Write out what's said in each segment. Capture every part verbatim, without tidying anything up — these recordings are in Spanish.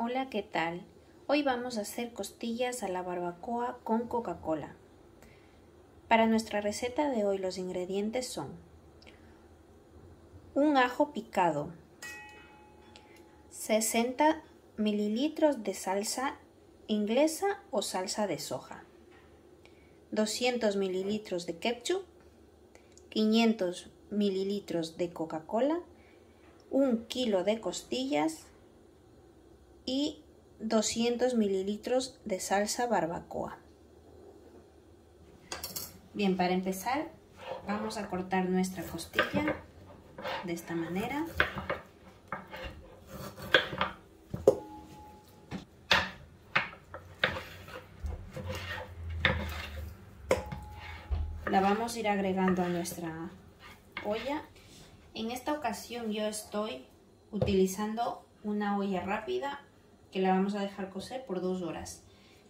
Hola, ¿qué tal? Hoy vamos a hacer costillas a la barbacoa con Coca-Cola. Para nuestra receta de hoy los ingredientes son un ajo picado, sesenta mililitros de salsa inglesa o salsa de soja, doscientos mililitros de ketchup, quinientos mililitros de Coca-Cola, un kilo de costillas y doscientos mililitros de salsa barbacoa. Bien, para empezar vamos a cortar nuestra costilla de esta manera. La vamos a ir agregando a nuestra olla. En esta ocasión yo estoy utilizando una olla rápida que la vamos a dejar cocer por dos horas.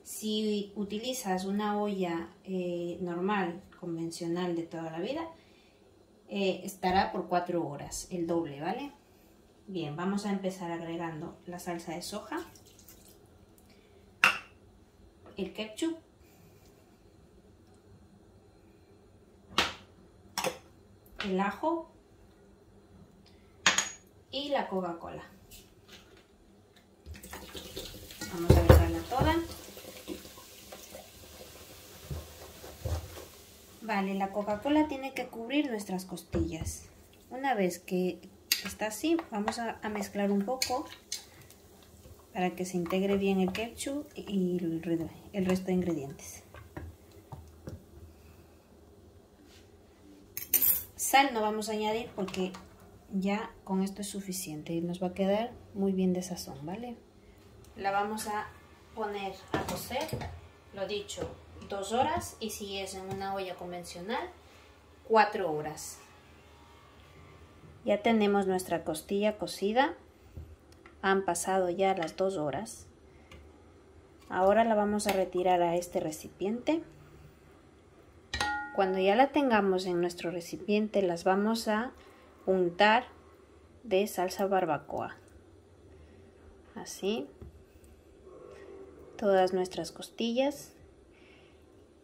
Si utilizas una olla eh, normal, convencional de toda la vida, eh, estará por cuatro horas, el doble, ¿vale? Bien, vamos a empezar agregando la salsa de soja, el ketchup, el ajo y la Coca-Cola. Vamos a agregarla toda. Vale, la Coca-Cola tiene que cubrir nuestras costillas. Una vez que está así, vamos a, a mezclar un poco para que se integre bien el ketchup y el, el resto de ingredientes. Sal no vamos a añadir porque ya con esto es suficiente y nos va a quedar muy bien de sazón, ¿vale? La vamos a poner a cocer, lo dicho, dos horas, y si es en una olla convencional, cuatro horas. Ya tenemos nuestra costilla cocida, han pasado ya las dos horas. Ahora la vamos a retirar a este recipiente. Cuando ya la tengamos en nuestro recipiente, las vamos a untar de salsa barbacoa, así, todas nuestras costillas,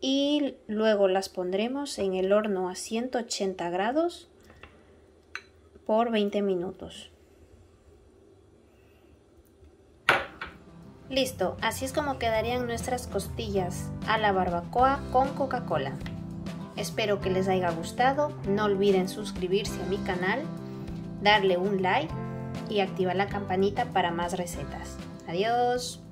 y luego las pondremos en el horno a ciento ochenta grados por veinte minutos. Listo, así es como quedarían nuestras costillas a la barbacoa con Coca-Cola. Espero que les haya gustado, no olviden suscribirse a mi canal, darle un like y activar la campanita para más recetas. Adiós.